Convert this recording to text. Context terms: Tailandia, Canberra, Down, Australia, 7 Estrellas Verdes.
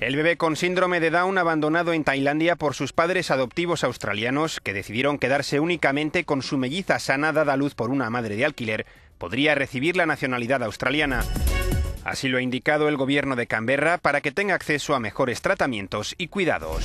El bebé con síndrome de Down abandonado en Tailandia por sus padres adoptivos australianos, que decidieron quedarse únicamente con su melliza sana dada a luz por una madre de alquiler, podría recibir la nacionalidad australiana. Así lo ha indicado el gobierno de Canberra para que tenga acceso a mejores tratamientos y cuidados.